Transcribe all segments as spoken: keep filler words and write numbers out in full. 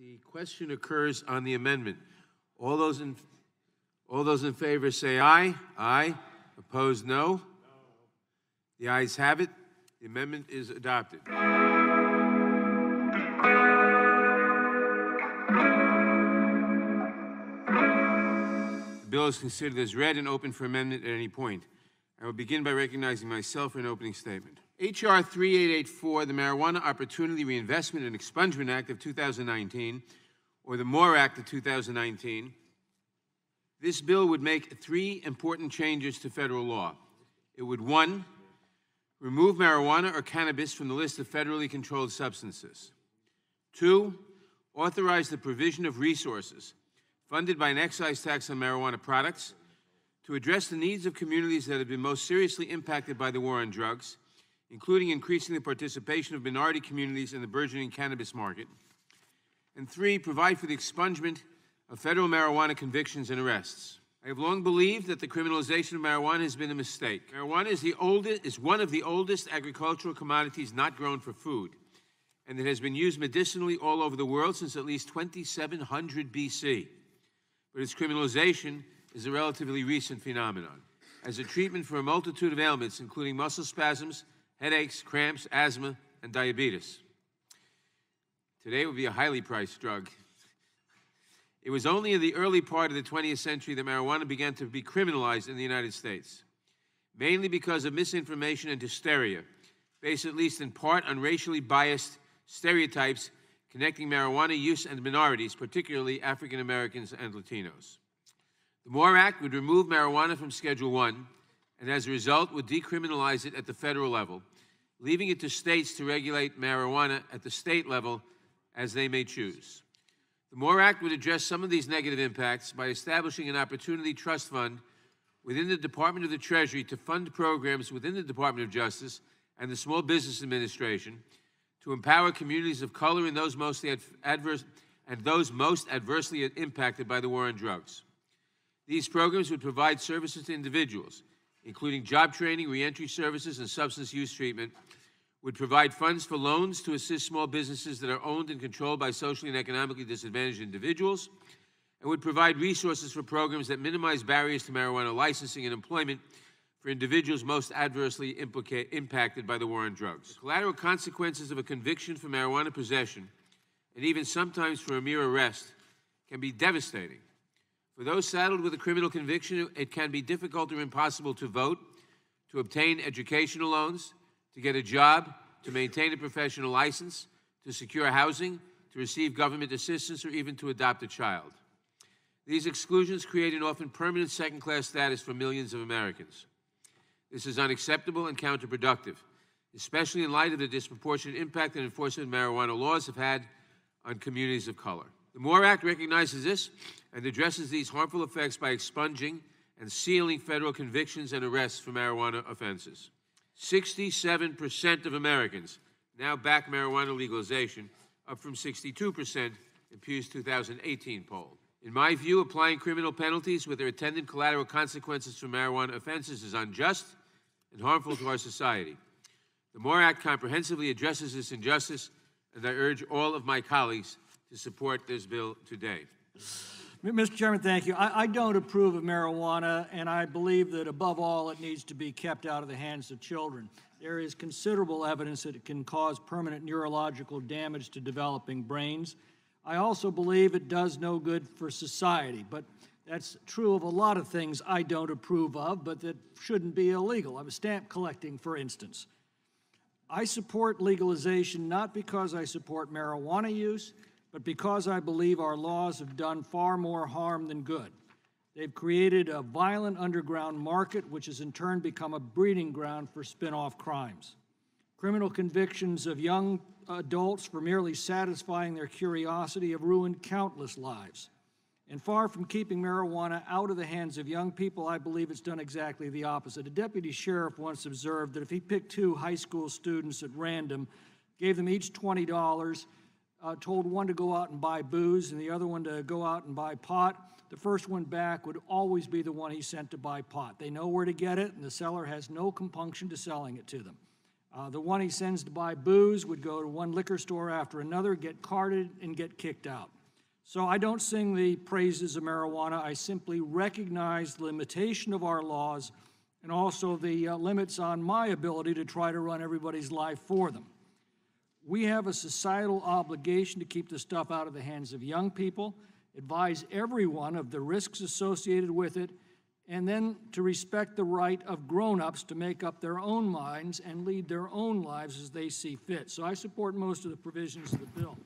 The question occurs on the amendment. All those in, all those in favor say aye. Aye. Opposed, no. No. The ayes have it. The amendment is adopted. The bill is considered as read and open for amendment at any point. I will begin by recognizing myself for an opening statement. H R thirty-eight eighty-four, the Marijuana Opportunity Reinvestment and Expungement Act of two thousand nineteen, or the MORE Act of two thousand nineteen, this bill would make three important changes to federal law. It would, one, remove marijuana or cannabis from the list of federally controlled substances. Two, authorize the provision of resources funded by an excise tax on marijuana products to address the needs of communities that have been most seriously impacted by the war on drugs, including increasing the participation of minority communities in the burgeoning cannabis market. And three, provide for the expungement of federal marijuana convictions and arrests. I have long believed that the criminalization of marijuana has been a mistake. Marijuana is, the oldest, is one of the oldest agricultural commodities not grown for food, and it has been used medicinally all over the world since at least twenty-seven hundred B C. But its criminalization is a relatively recent phenomenon. As a treatment for a multitude of ailments, including muscle spasms, headaches, cramps, asthma, and diabetes. Today it would be a highly priced drug. It was only in the early part of the twentieth century that marijuana began to be criminalized in the United States, mainly because of misinformation and hysteria, based at least in part on racially biased stereotypes connecting marijuana use and minorities, particularly African Americans and Latinos. The MORE Act would remove marijuana from Schedule one, and as a result would decriminalize it at the federal level, leaving it to states to regulate marijuana at the state level as they may choose. The MORE Act would address some of these negative impacts by establishing an Opportunity Trust Fund within the Department of the Treasury to fund programs within the Department of Justice and the Small Business Administration to empower communities of color and those, mostly adverse, and those most adversely impacted by the war on drugs. These programs would provide services to individuals, including job training, reentry services, and substance use treatment, would provide funds for loans to assist small businesses that are owned and controlled by socially and economically disadvantaged individuals, and would provide resources for programs that minimize barriers to marijuana licensing and employment for individuals most adversely impacted by the war on drugs. The collateral consequences of a conviction for marijuana possession, and even sometimes for a mere arrest, can be devastating. For those saddled with a criminal conviction, it can be difficult or impossible to vote, to obtain educational loans, to get a job, to maintain a professional license, to secure housing, to receive government assistance, or even to adopt a child. These exclusions create an often permanent second-class status for millions of Americans. This is unacceptable and counterproductive, especially in light of the disproportionate impact that enforcement of marijuana laws have had on communities of color. The MORE Act recognizes this and addresses these harmful effects by expunging and sealing federal convictions and arrests for marijuana offenses. sixty-seven percent of Americans now back marijuana legalization, up from sixty-two percent in Pew's two thousand eighteen poll. In my view, applying criminal penalties with their attendant collateral consequences for marijuana offenses is unjust and harmful to our society. The MORE Act comprehensively addresses this injustice, and I urge all of my colleagues to support this bill today. Mister Chairman, thank you. I, I don't approve of marijuana, and I believe that above all, it needs to be kept out of the hands of children. There is considerable evidence that it can cause permanent neurological damage to developing brains. I also believe it does no good for society, but that's true of a lot of things I don't approve of, but that shouldn't be illegal. I'm stamp collecting, for instance. I support legalization not because I support marijuana use, but because I believe our laws have done far more harm than good. They've created a violent underground market, which has in turn become a breeding ground for spin-off crimes. Criminal convictions of young adults for merely satisfying their curiosity have ruined countless lives. And far from keeping marijuana out of the hands of young people, I believe it's done exactly the opposite. A deputy sheriff once observed that if he picked two high school students at random, gave them each twenty dollars, Uh, told one to go out and buy booze and the other one to go out and buy pot, the first one back would always be the one he sent to buy pot. They know where to get it, and the seller has no compunction to selling it to them. Uh, the one he sends to buy booze would go to one liquor store after another, get carded, and get kicked out. So I don't sing the praises of marijuana. I simply recognize the limitation of our laws and also the uh, limits on my ability to try to run everybody's life for them. We have a societal obligation to keep this stuff out of the hands of young people, advise everyone of the risks associated with it, and then to respect the right of grown-ups to make up their own minds and lead their own lives as they see fit. So I support most of the provisions of the bill.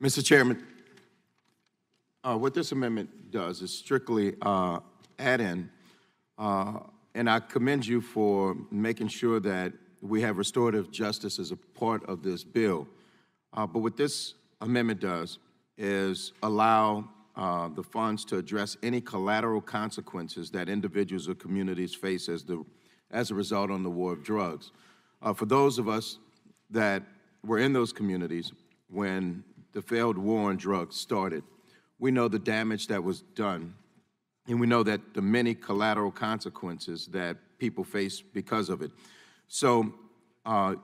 Mister Chairman, uh, what this amendment does is strictly uh, add in, uh, and I commend you for making sure that we have restorative justice as a part of this bill. Uh, but what this amendment does is allow uh, the funds to address any collateral consequences that individuals or communities face as, the, as a result on the war of drugs. Uh, for those of us that were in those communities when the failed war on drugs started, we know the damage that was done, and we know that the many collateral consequences that people face because of it. So uh,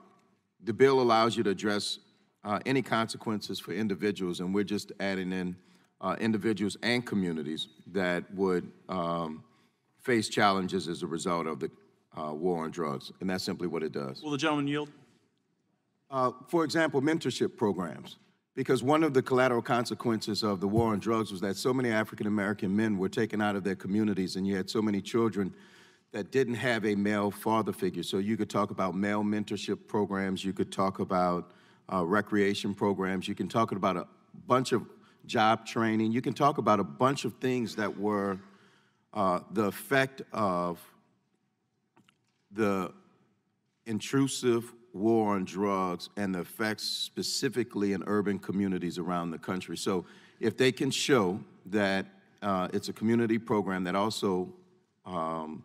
the bill allows you to address uh, any consequences for individuals, and we're just adding in uh, individuals and communities that would um, face challenges as a result of the uh, war on drugs, and that's simply what it does. Will the gentleman yield? Uh, for example, mentorship programs, because one of the collateral consequences of the war on drugs was that so many African American men were taken out of their communities, and you had so many children that didn't have a male father figure. So you could talk about male mentorship programs, you could talk about uh, recreation programs, you can talk about a bunch of job training, you can talk about a bunch of things that were uh, the effect of the intrusive war on drugs and the effects specifically in urban communities around the country. So if they can show that uh, it's a community program that also um,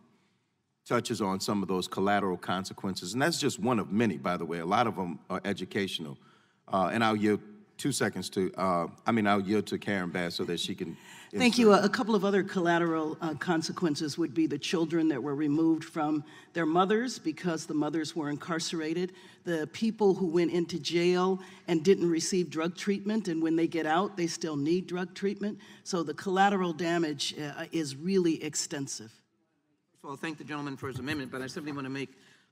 touches on some of those collateral consequences. And that's just one of many, by the way. A lot of them are educational. Uh, and I'll yield two seconds to, uh, I mean, I'll yield to Karen Bass so that she can. Thank you. A couple of other collateral uh, consequences would be the children that were removed from their mothers because the mothers were incarcerated, the people who went into jail and didn't receive drug treatment, and when they get out, they still need drug treatment. So the collateral damage uh, is really extensive. Well, thank the gentleman for his amendment, but I simply want to make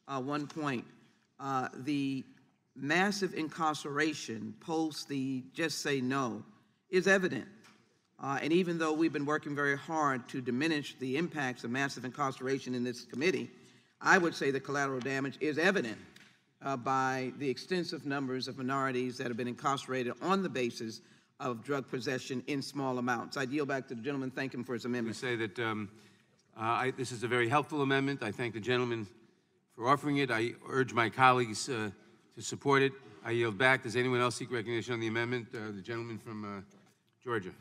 uh, one point. Uh, the massive incarceration post the just say no is evident. Uh, and even though we've been working very hard to diminish the impacts of massive incarceration in this committee, I would say the collateral damage is evident uh, by the extensive numbers of minorities that have been incarcerated on the basis of drug possession in small amounts. I yield back to the gentleman. Thank him for his amendment. I say that, um Uh, I, this is a very helpful amendment. I thank the gentleman for offering it. I urge my colleagues uh, to support it. I yield back. Does anyone else seek recognition on the amendment? Uh, the gentleman from uh, Georgia.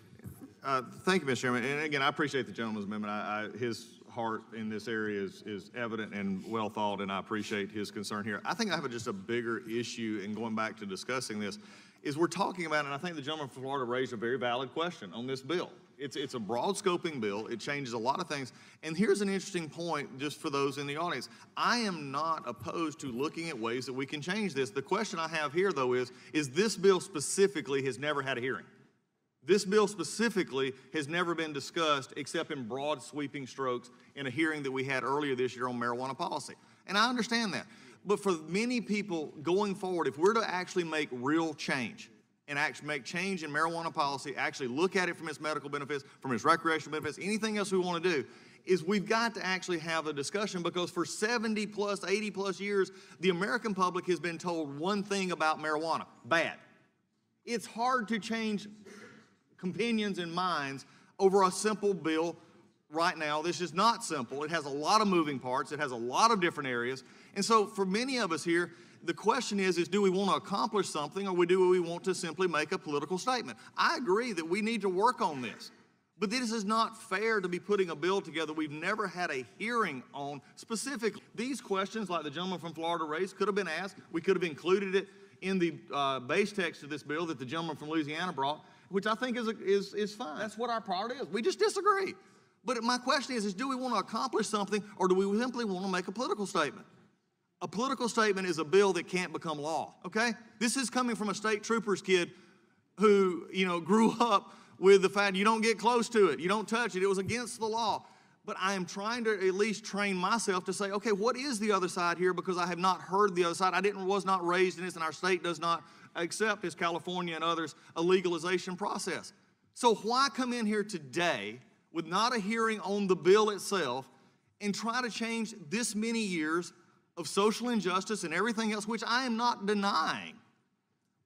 Uh, thank you, Mister Chairman. And again, I appreciate the gentleman's amendment. I, I, his heart in this area is, is evident and well thought, and I appreciate his concern here. I think I have a, just a bigger issue in going back to discussing this is we're talking about, and I think the gentleman from Florida raised a very valid question on this bill. It's, it's a broad scoping bill. It changes a lot of things. And here's an interesting point just for those in the audience. I am not opposed to looking at ways that we can change this. The question I have here, though, is, is this bill specifically has never had a hearing. This bill specifically has never been discussed except in broad sweeping strokes in a hearing that we had earlier this year on marijuana policy. And I understand that. But for many people going forward, if we're to actually make real change, and actually make change in marijuana policy, actually look at it from its medical benefits, from its recreational benefits, anything else we want to do, is we've got to actually have a discussion because for seventy plus, eighty plus years, the American public has been told one thing about marijuana, bad. It's hard to change opinions and minds over a simple bill right now. This is not simple. It has a lot of moving parts. It has a lot of different areas. And so for many of us here, the question is, is do we want to accomplish something or we do we want to simply make a political statement? I agree that we need to work on this, but this is not fair to be putting a bill together we've never had a hearing on specifically. These questions, like the gentleman from Florida raised, could have been asked. We could have included it in the uh, base text of this bill that the gentleman from Louisiana brought, which I think is, a, is, is fine. That's what our priority is. We just disagree. But my question is, is do we want to accomplish something or do we simply want to make a political statement? a political statement is a bill that can't become law, okay? This is coming from a state trooper's kid who, you know, grew up with the fact you don't get close to it, you don't touch it, it was against the law. But I am trying to at least train myself to say, okay, what is the other side here? Because I have not heard the other side. I didn't, was not raised in this, and our state does not accept, as California and others, a legalization process. So why come in here today with not a hearing on the bill itself and try to change this many years of social injustice and everything else, which I am not denying?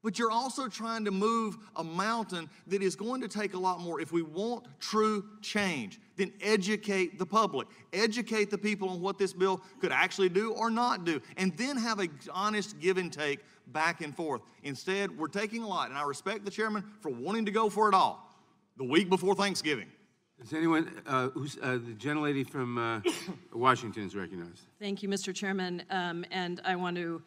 But you're also trying to move a mountain that is going to take a lot more. If we want true change, then educate the public. Educate the people on what this bill could actually do or not do. And then have an honest give and take back and forth. Instead, we're taking a lot. And I respect the chairman for wanting to go for it all the week before Thanksgiving. Is anyone, uh, who's, uh, the gentlelady from uh, Washington is recognized. Thank you, Mister Chairman. Um, and I want to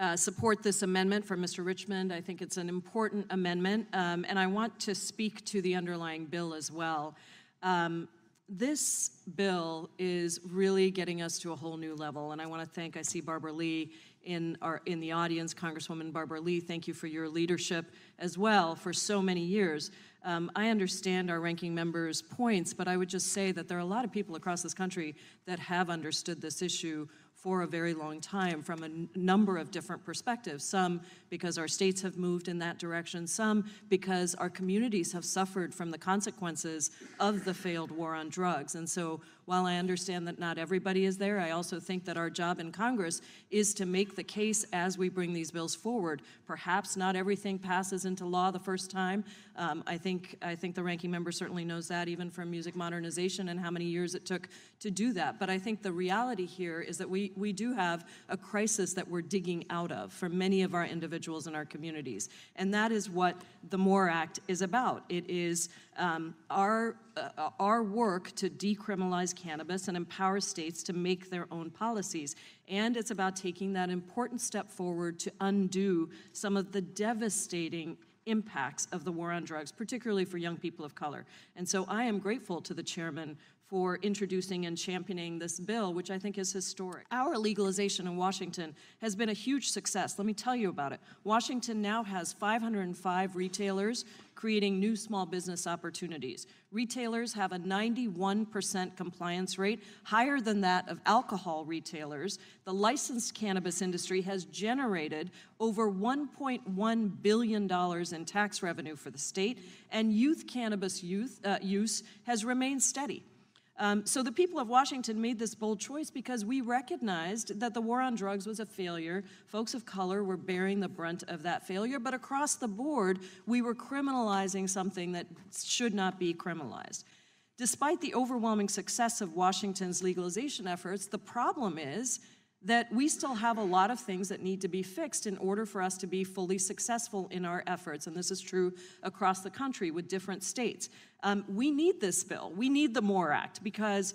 Uh, support this amendment from Mister Richmond. I think it's an important amendment, um, and I want to speak to the underlying bill as well. Um, this bill is really getting us to a whole new level, and I want to thank, I see Barbara Lee in, our, in the audience, Congresswoman Barbara Lee, thank you for your leadership as well for so many years. Um, I understand our ranking member's points, but I would just say that there are a lot of people across this country that have understood this issue for a very long time from a number of different perspectives. Some because our states have moved in that direction, some because our communities have suffered from the consequences of the failed war on drugs. And so while I understand that not everybody is there, I also think that our job in Congress is to make the case as we bring these bills forward. Perhaps not everything passes into law the first time. Um, I think, I think the ranking member certainly knows that, even from music modernization and how many years it took to do that. But I think the reality here is that we We do have a crisis that we're digging out of for many of our individuals in our communities. And that is what the MORE Act is about. It is um, our, uh, our work to decriminalize cannabis and empower states to make their own policies. And it's about taking that important step forward to undo some of the devastating impacts of the war on drugs, particularly for young people of color. And so I am grateful to the chairman for introducing and championing this bill, which I think is historic. Our legalization in Washington has been a huge success. Let me tell you about it. Washington now has five hundred five retailers creating new small business opportunities. Retailers have a ninety-one percent compliance rate, higher than that of alcohol retailers. The licensed cannabis industry has generated over one point one billion dollars in tax revenue for the state, and youth cannabis youth, uh, use has remained steady. Um, so the people of Washington made this bold choice because we recognized that the war on drugs was a failure. Folks of color were bearing the brunt of that failure, but across the board, we were criminalizing something that should not be criminalized. Despite the overwhelming success of Washington's legalization efforts, the problem is that we still have a lot of things that need to be fixed in order for us to be fully successful in our efforts, and this is true across the country with different states. Um, we need this bill. We need the MORE Act because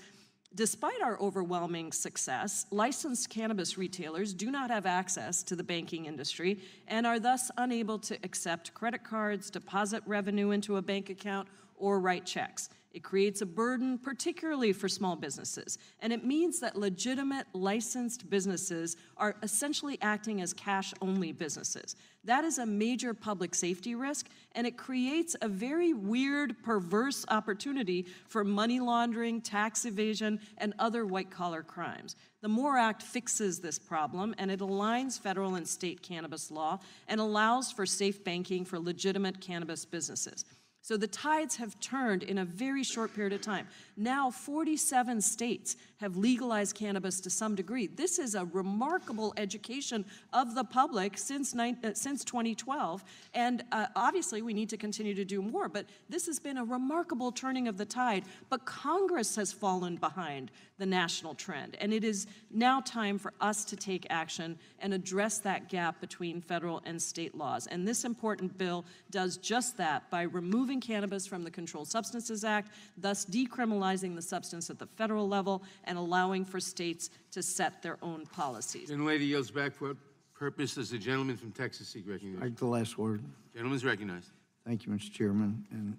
despite our overwhelming success, licensed cannabis retailers do not have access to the banking industry and are thus unable to accept credit cards, deposit revenue into a bank account, or write checks. It creates a burden, particularly for small businesses, and it means that legitimate licensed businesses are essentially acting as cash-only businesses. That is a major public safety risk, and it creates a very weird, perverse opportunity for money laundering, tax evasion, and other white-collar crimes. The MORE Act fixes this problem, and it aligns federal and state cannabis law and allows for safe banking for legitimate cannabis businesses. So the tides have turned in a very short period of time. Now forty-seven states have legalized cannabis to some degree. This is a remarkable education of the public since, since twenty twelve, and uh, obviously we need to continue to do more, but this has been a remarkable turning of the tide. But Congress has fallen behind the national trend, and it is now time for us to take action and address that gap between federal and state laws. And this important bill does just that by removing cannabis from the Controlled Substances Act, thus decriminalizing the substance at the federal level and allowing for states to set their own policies. And lady yields back. For what purpose does the gentleman from Texas seek recognition? I'd like the last word. Gentleman is recognized. Thank you, Mister Chairman. And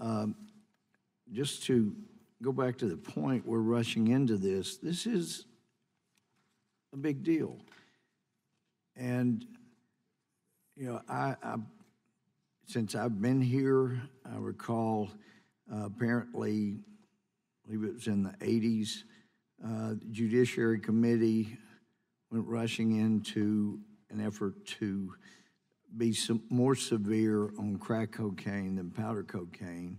um, just to go back to the point, we're rushing into this. This is a big deal. And, you know, I, I since I've been here, I recall uh, apparently, I believe it was in the eighties, uh, the Judiciary Committee went rushing into an effort to be some more severe on crack cocaine than powder cocaine.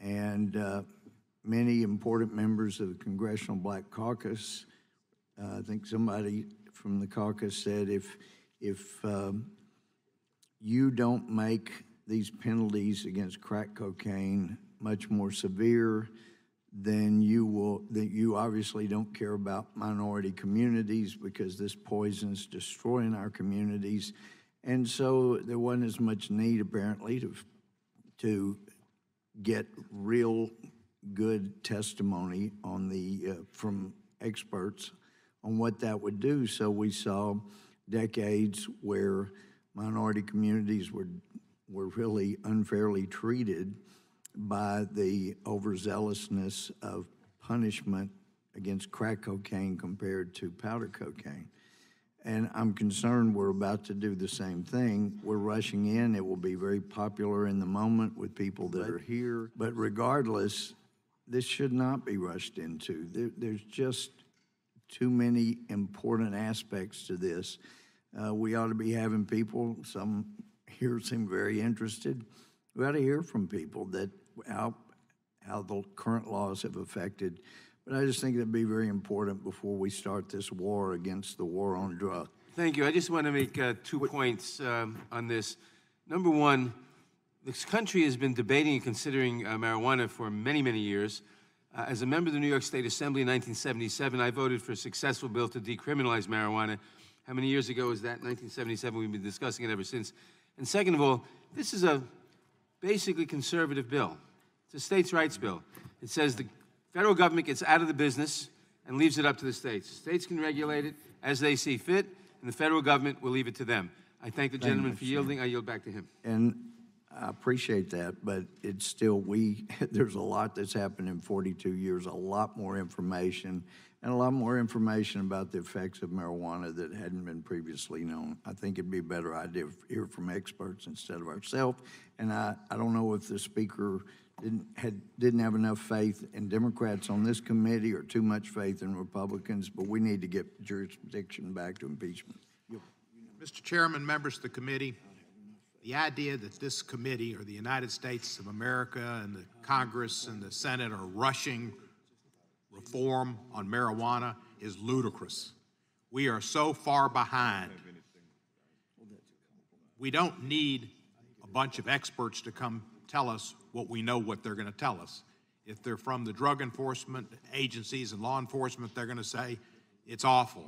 And uh, many important members of the Congressional Black Caucus, uh, I think somebody from the caucus said, if, if um, you don't make these penalties against crack cocaine much more severe, then you will, that you obviously don't care about minority communities because this poison is destroying our communities. And so there wasn't as much need apparently to, to get real good testimony on the, uh, from experts on what that would do. So we saw decades where minority communities were, were really unfairly treated by the overzealousness of punishment against crack cocaine compared to powder cocaine. And I'm concerned we're about to do the same thing. We're rushing in. It will be very popular in the moment with people that are here. But regardless, this should not be rushed into. There, there's just too many important aspects to this. Uh, we ought to be having people, some here seem very interested. We ought to hear from people that how, how the current laws have affected. But I just think that'd be very important before we start this war against the war on drugs. Thank you. I just want to make uh, two points um, on this. Number one, this country has been debating and considering uh, marijuana for many, many years. Uh, as a member of the New York State Assembly in nineteen seventy-seven, I voted for a successful bill to decriminalize marijuana. How many years ago was that? nineteen seventy-seven. We've been discussing it ever since. And second of all, this is a basically conservative bill. It's a states' rights bill. It says the federal government gets out of the business and leaves it up to the states. States can regulate it as they see fit, and the federal government will leave it to them. I thank the gentleman for yielding. I yield back to him. And I appreciate that, but it's still, we, there's a lot that's happened in forty-two years, a lot more information, and a lot more information about the effects of marijuana that hadn't been previously known. I think it'd be a better idea to hear from experts instead of ourselves. And I, I don't know if the speaker didn't, had, didn't have enough faith in Democrats on this committee or too much faith in Republicans, but we need to get jurisdiction back to impeachment. Mister Chairman, members of the committee, the idea that this committee or the United States of America and the Congress and the Senate are rushing reform on marijuana is ludicrous. We are so far behind. We don't need a bunch of experts to come tell us what we know what they're going to tell us. If they're from the drug enforcement agencies and law enforcement, they're going to say it's awful.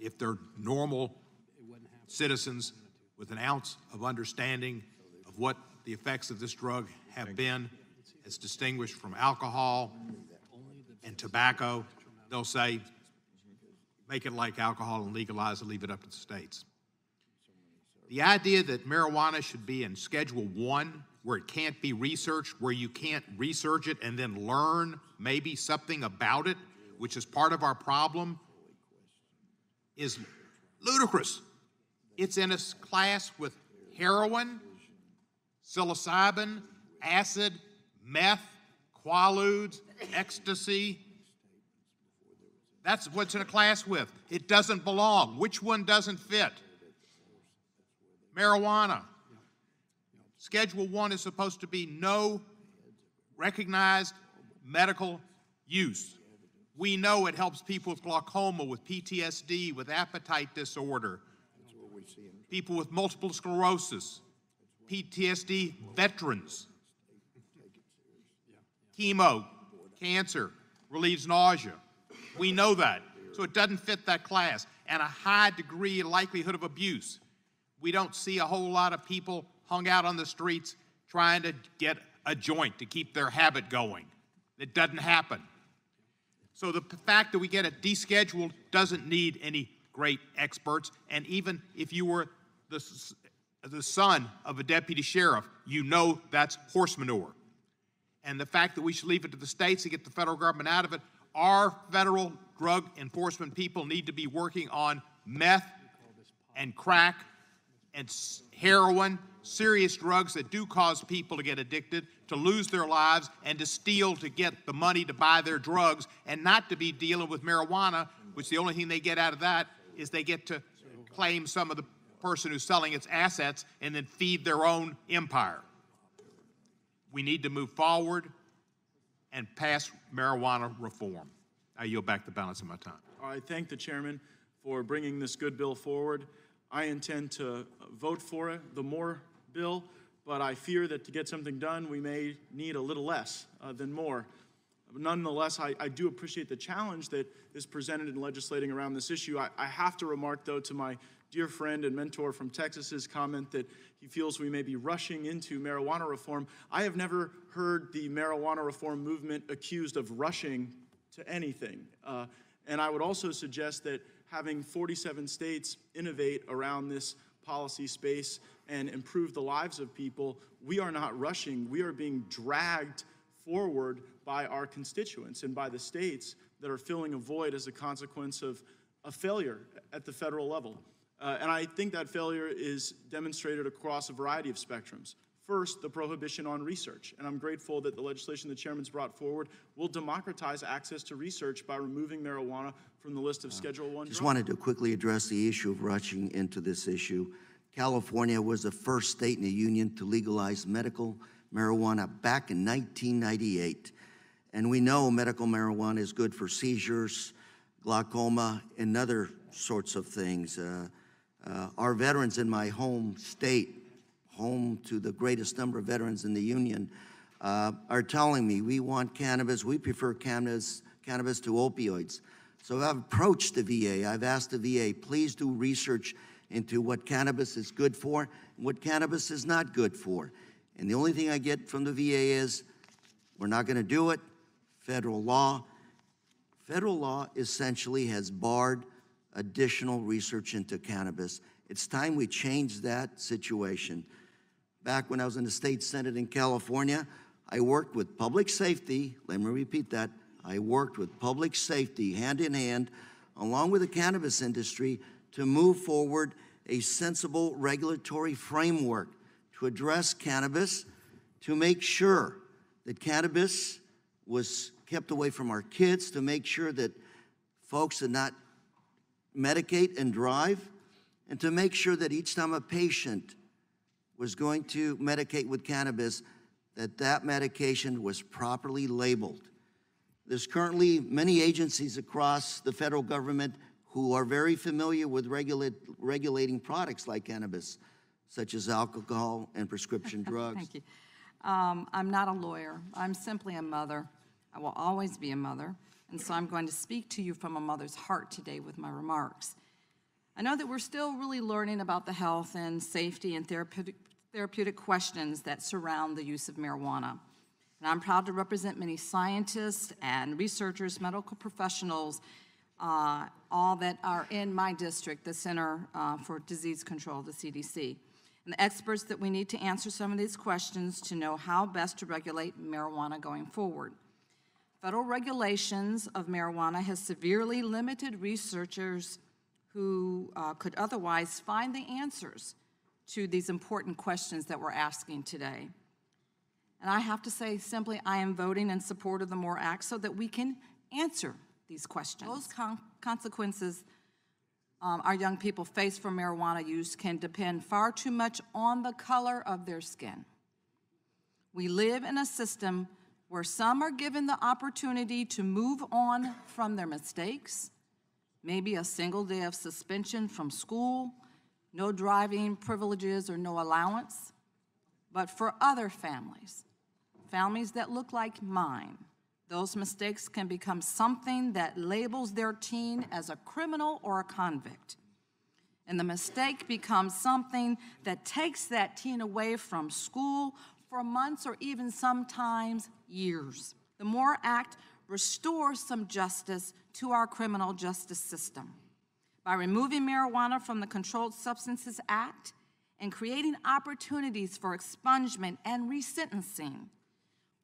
If they're normal citizens with an ounce of understanding of what the effects of this drug have been as distinguished from alcohol and tobacco, they'll say, make it like alcohol and legalize and leave it up to the states. The idea that marijuana should be in Schedule one, where it can't be researched, where you can't research it and then learn maybe something about it, which is part of our problem, is ludicrous. It's in a class with heroin, psilocybin, acid, meth, quaaludes, ecstasy. That's what's in a class with. It doesn't belong. Which one doesn't fit? Marijuana. Schedule one is supposed to be no recognized medical use. We know it helps people with glaucoma, with P T S D, with appetite disorder, people with multiple sclerosis, P T S D veterans, chemo, cancer, relieves nausea. We know that. So it doesn't fit that class. And a high degree and likelihood of abuse. We don't see a whole lot of people hung out on the streets trying to get a joint to keep their habit going. It doesn't happen. So the fact that we get it descheduled doesn't need any great experts, and even if you were the, the son of a deputy sheriff, you know that's horse manure. And the fact that we should leave it to the states to get the federal government out of it Our federal drug enforcement people need to be working on meth and crack and heroin, serious drugs that do cause people to get addicted, to lose their lives, and to steal to get the money to buy their drugs, and not to be dealing with marijuana, which the only thing they get out of that is they get to claim some of the person who's selling its assets and then feed their own empire. We need to move forward and pass marijuana reform. I yield back the balance of my time. I thank the chairman for bringing this good bill forward. I intend to vote for it, the more bill, but I fear that to get something done, we may need a little less uh, than more. Nonetheless, I, I do appreciate the challenge that is presented in legislating around this issue. I, I have to remark, though, to my dear friend and mentor from Texas's comment that he feels we may be rushing into marijuana reform. I have never heard the marijuana reform movement accused of rushing to anything. Uh, and I would also suggest that having forty-seven states innovate around this policy space and improve the lives of people, we are not rushing. We are being dragged forward by our constituents and by the states that are filling a void as a consequence of a failure at the federal level. Uh, and I think that failure is demonstrated across a variety of spectrums. First, the prohibition on research. And I'm grateful that the legislation the chairman's brought forward will democratize access to research by removing marijuana from the list of uh, Schedule one. Just drugs. Wanted to quickly address the issue of rushing into this issue. California was the first state in the union to legalize medical marijuana back in nineteen ninety-eight. And we know medical marijuana is good for seizures, glaucoma, and other sorts of things. Uh, Uh, our veterans in my home state, home to the greatest number of veterans in the union, uh, are telling me we want cannabis, we prefer cannabis, cannabis to opioids. So I've approached the V A, I've asked the V A, please do research into what cannabis is good for and what cannabis is not good for. And the only thing I get from the V A is, we're not gonna do it, federal law. Federal law essentially has barred additional research into cannabis. It's time we change that situation. Back when I was in the state senate in California, I worked with public safety, let me repeat that, I worked with public safety hand in hand, along with the cannabis industry, to move forward a sensible regulatory framework to address cannabis, to make sure that cannabis was kept away from our kids, to make sure that folks did not medicate and drive, and to make sure that each time a patient was going to medicate with cannabis, that that medication was properly labeled. There's currently many agencies across the federal government who are very familiar with regulate, regulating products like cannabis, such as alcohol and prescription drugs. Thank you. Um, I'm not a lawyer. I'm simply a mother. I will always be a mother. And so I'm going to speak to you from a mother's heart today with my remarks. I know that we're still really learning about the health and safety and therapeutic, therapeutic questions that surround the use of marijuana. And I'm proud to represent many scientists and researchers, medical professionals, uh, all that are in my district, the Center uh, for Disease Control, the C D C. And the experts that we need to answer some of these questions to know how best to regulate marijuana going forward. Federal regulations of marijuana has severely limited researchers who uh, could otherwise find the answers to these important questions that we're asking today. And I have to say simply, I am voting in support of the MORE Act so that we can answer these questions. Those con consequences um, our young people face from marijuana use can depend far too much on the color of their skin. We live in a system where some are given the opportunity to move on from their mistakes, maybe a single day of suspension from school, no driving privileges or no allowance. But for other families, families that look like mine, those mistakes can become something that labels their teen as a criminal or a convict. And the mistake becomes something that takes that teen away from school for months or even sometimes years. The MORE Act restores some justice to our criminal justice system by removing marijuana from the Controlled Substances Act and creating opportunities for expungement and resentencing.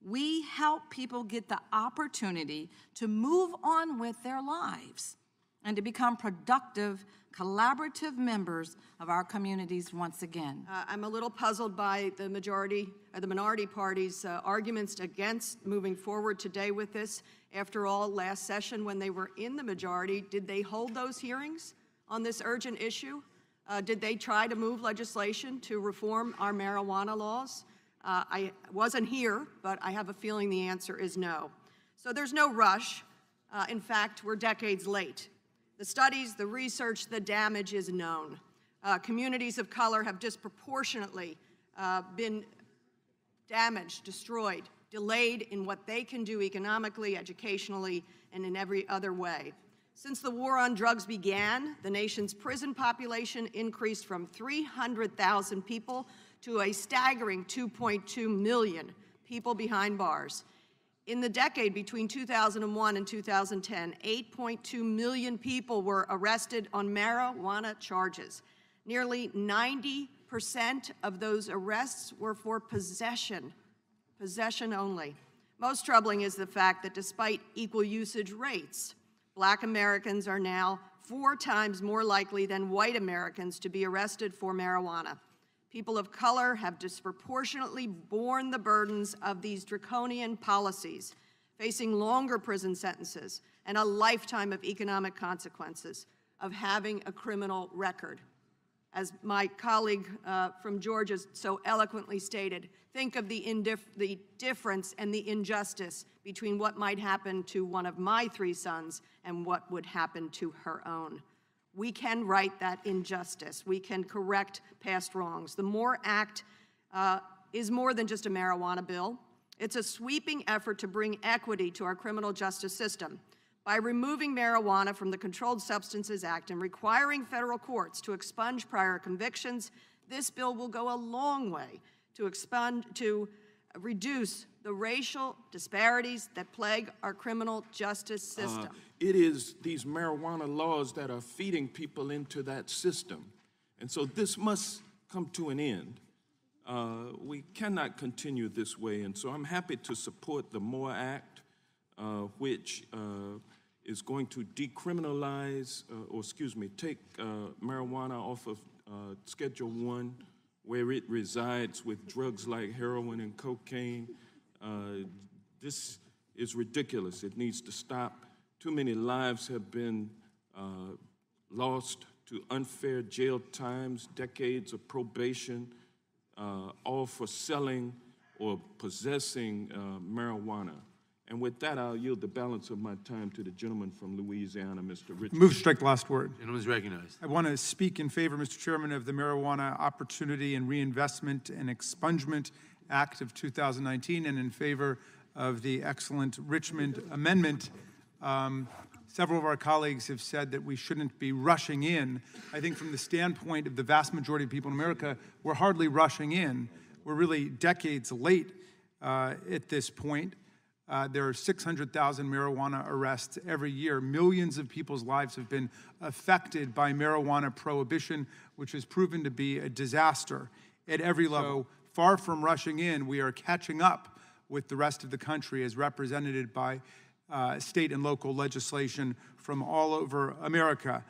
We help people get the opportunity to move on with their lives and to become productive, collaborative members of our communities once again. Uh, I'm a little puzzled by the majority, or the minority party's uh, arguments against moving forward today with this. After all, last session when they were in the majority, did they hold those hearings on this urgent issue? Uh, did they try to move legislation to reform our marijuana laws? Uh, I wasn't here, but I have a feeling the answer is no. So there's no rush. Uh, in fact, we're decades late. The studies, the research, the damage is known. Uh, communities of color have disproportionately uh, been damaged, destroyed, delayed in what they can do economically, educationally, and in every other way. Since the war on drugs began, the nation's prison population increased from three hundred thousand people to a staggering two point two million people behind bars. In the decade between two thousand one and two thousand ten, eight point two million people were arrested on marijuana charges. Nearly ninety percent of those arrests were for possession, possession only. Most troubling is the fact that despite equal usage rates, Black Americans are now four times more likely than white Americans to be arrested for marijuana. People of color have disproportionately borne the burdens of these draconian policies, facing longer prison sentences and a lifetime of economic consequences of having a criminal record. As my colleague uh, from Georgia so eloquently stated, think of the, indif the difference and the injustice between what might happen to one of my three sons and what would happen to her own. We can right that injustice. We can correct past wrongs. The MORE Act uh, is more than just a marijuana bill. It's a sweeping effort to bring equity to our criminal justice system. By removing marijuana from the Controlled Substances Act and requiring federal courts to expunge prior convictions, this bill will go a long way to expand, to reduce the racial disparities that plague our criminal justice system. Uh, it is these marijuana laws that are feeding people into that system. And so this must come to an end. Uh, we cannot continue this way. And so I'm happy to support the MORE Act, uh, which uh, is going to decriminalize, uh, or excuse me, take uh, marijuana off of uh, Schedule one, where it resides with drugs like heroin and cocaine. Uh, this is ridiculous. It needs to stop. Too many lives have been uh, lost to unfair jail times, decades of probation, uh, all for selling or possessing uh, marijuana. And with that, I'll yield the balance of my time to the gentleman from Louisiana, Mister Richmond. Move to strike the last word. Gentleman is recognized. I want to speak in favor, Mister Chairman, of the Marijuana Opportunity and Reinvestment and Expungement Act of two thousand nineteen, and in favor of the excellent Richmond Amendment. Um, several of our colleagues have said that we shouldn't be rushing in. I think from the standpoint of the vast majority of people in America, we're hardly rushing in. We're really decades late uh, at this point. Uh, there are six hundred thousand marijuana arrests every year. Millions of people's lives have been affected by marijuana prohibition, which has proven to be a disaster at every level. So, far from rushing in, we are catching up with the rest of the country as represented by uh, state and local legislation from all over America.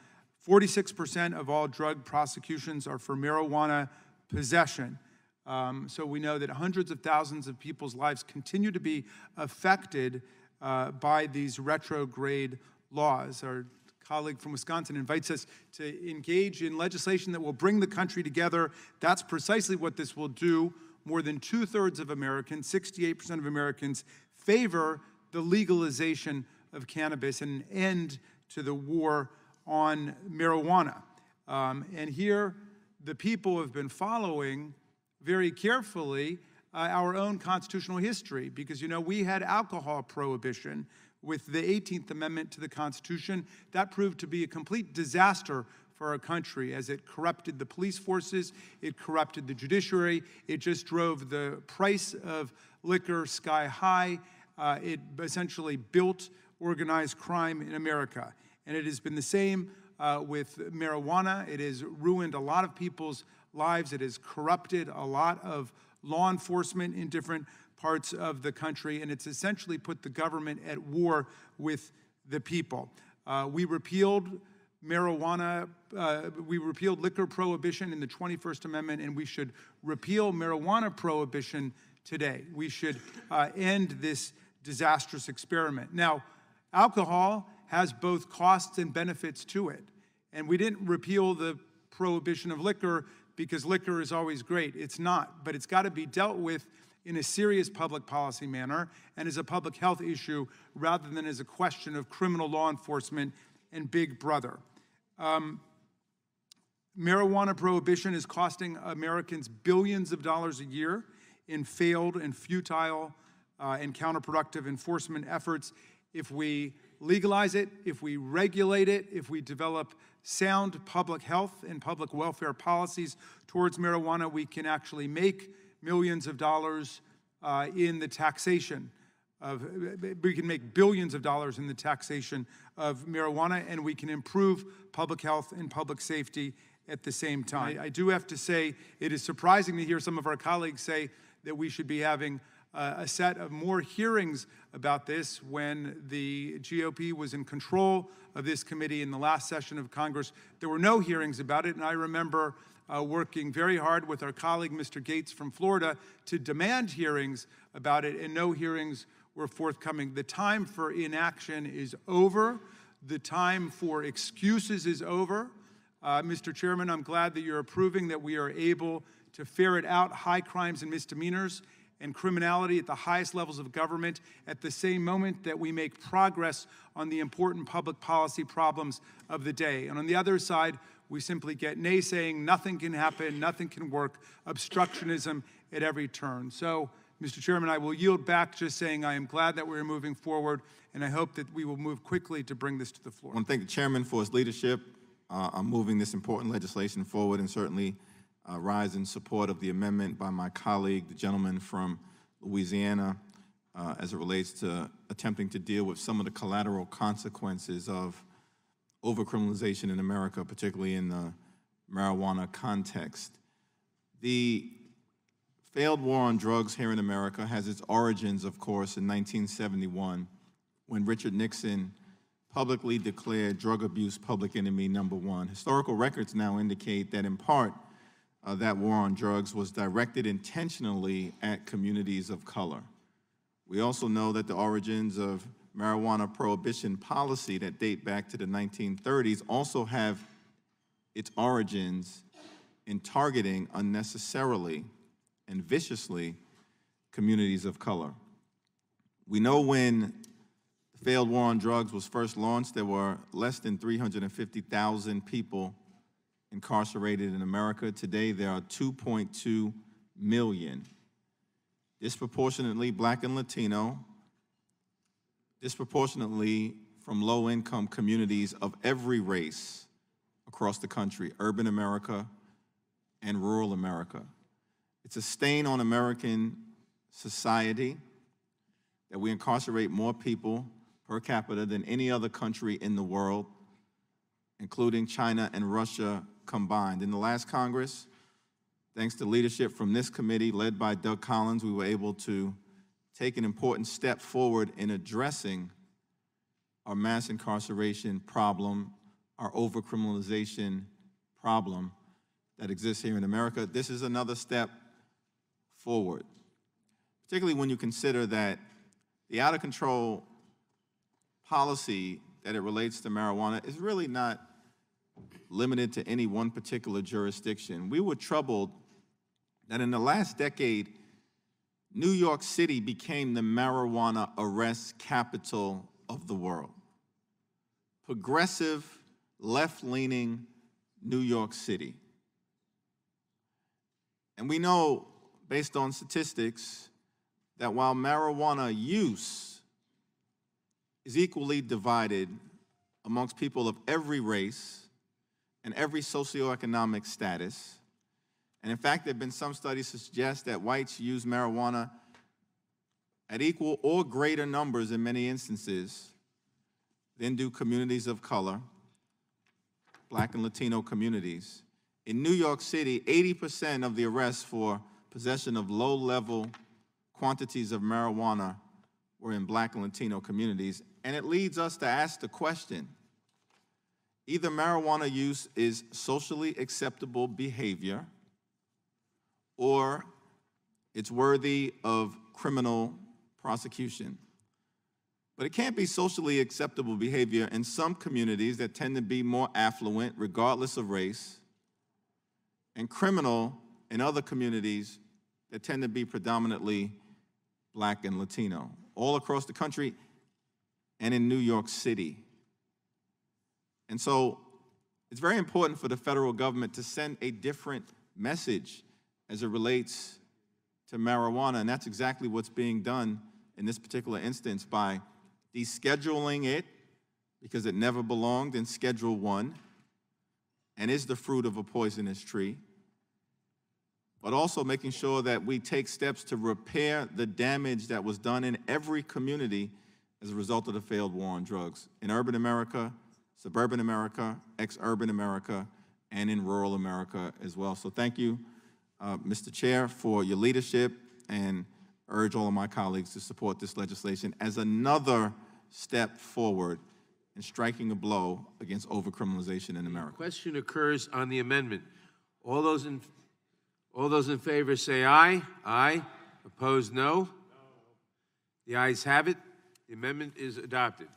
forty-six percent of all drug prosecutions are for marijuana possession. Um, so we know that hundreds of thousands of people's lives continue to be affected uh, by these retrograde laws. Our colleague from Wisconsin invites us to engage in legislation that will bring the country together. That's precisely what this will do. More than two-thirds of Americans, sixty-eight percent of Americans, favor the legalization of cannabis and an end to the war on marijuana. Um, and here, the people have been following very carefully uh, our own constitutional history, because, you know, we had alcohol prohibition with the eighteenth Amendment to the Constitution. That proved to be a complete disaster for our country, as it corrupted the police forces, it corrupted the judiciary, it just drove the price of liquor sky high, uh, it essentially built organized crime in America. And it has been the same uh, with marijuana. It has ruined a lot of people's lives, it has corrupted a lot of law enforcement in different parts of the country, and it's essentially put the government at war with the people. Uh, we repealed marijuana, uh, we repealed liquor prohibition in the twenty-first amendment, and we should repeal marijuana prohibition today. We should uh, end this disastrous experiment. Now, alcohol has both costs and benefits to it, and we didn't repeal the prohibition of liquor because liquor is always great. It's not, but it's got to be dealt with in a serious public policy manner and as a public health issue rather than as a question of criminal law enforcement and Big Brother. Um, marijuana prohibition is costing Americans billions of dollars a year in failed and futile uh, and counterproductive enforcement efforts. If we legalize it, if we regulate it, if we develop sound public health and public welfare policies towards marijuana, we can actually make millions of dollars uh, in the taxation of, we can make billions of dollars in the taxation of marijuana, and we can improve public health and public safety at the same time. I, I do have to say, it is surprising to hear some of our colleagues say that we should be having uh, a set of more hearings about this when the G O P was in control of this committee in the last session of Congress. There were no hearings about it, and I remember Uh, working very hard with our colleague, Mister Gates from Florida, to demand hearings about it, and no hearings were forthcoming. The time for inaction is over. The time for excuses is over. Uh, Mister Chairman, I'm glad that you're approving that we are able to ferret out high crimes and misdemeanors and criminality at the highest levels of government at the same moment that we make progress on the important public policy problems of the day. And on the other side, we simply get naysaying, nothing can happen, nothing can work, obstructionism at every turn. So, Mister Chairman, I will yield back just saying I am glad that we're moving forward, and I hope that we will move quickly to bring this to the floor. I want to thank the Chairman for his leadership uh, on moving this important legislation forward, and certainly uh, rise in support of the amendment by my colleague, the gentleman from Louisiana, uh, as it relates to attempting to deal with some of the collateral consequences of overcriminalization in America, particularly in the marijuana context. The failed war on drugs here in America has its origins, of course, in nineteen seventy-one, when Richard Nixon publicly declared drug abuse public enemy number one. Historical records now indicate that, in part, uh, that war on drugs was directed intentionally at communities of color. We also know that the origins of marijuana prohibition policy that date back to the nineteen thirties also have its origins in targeting unnecessarily and viciously communities of color. We know when the failed war on drugs was first launched, there were less than three hundred fifty thousand people incarcerated in America. Today, there are two point two million. Disproportionately Black and Latino, disproportionately from low-income communities of every race across the country, urban America and rural America. It's a stain on American society that we incarcerate more people per capita than any other country in the world, including China and Russia combined. In the last Congress, thanks to leadership from this committee led by Doug Collins, we were able to take an important step forward in addressing our mass incarceration problem, our overcriminalization problem that exists here in America. This is another step forward, particularly when you consider that the out of control policy that it relates to marijuana is really not limited to any one particular jurisdiction. We were troubled that in the last decade, New York City became the marijuana arrest capital of the world. Progressive, left-leaning New York City. And we know, based on statistics, that while marijuana use is equally divided amongst people of every race and every socioeconomic status, and in fact, there have been some studies that suggest that whites use marijuana at equal or greater numbers in many instances than do communities of color, Black and Latino communities. In New York City, eighty percent of the arrests for possession of low-level quantities of marijuana were in Black and Latino communities, and it leads us to ask the question, either marijuana use is socially acceptable behavior or it's worthy of criminal prosecution. But it can't be socially acceptable behavior in some communities that tend to be more affluent regardless of race, and criminal in other communities that tend to be predominantly Black and Latino, all across the country and in New York City. And so it's very important for the federal government to send a different message as it relates to marijuana, and that's exactly what's being done in this particular instance by descheduling it because it never belonged in Schedule one and is the fruit of a poisonous tree, but also making sure that we take steps to repair the damage that was done in every community as a result of the failed war on drugs in urban America, suburban America, ex-urban America, and in rural America as well. So thank you, uh, Mister Chair, for your leadership, and urge all of my colleagues to support this legislation as another step forward in striking a blow against overcriminalization in America. The question occurs on the amendment. All those in, all those in favor say aye. Aye. Opposed, no. No. The ayes have it. The amendment is adopted.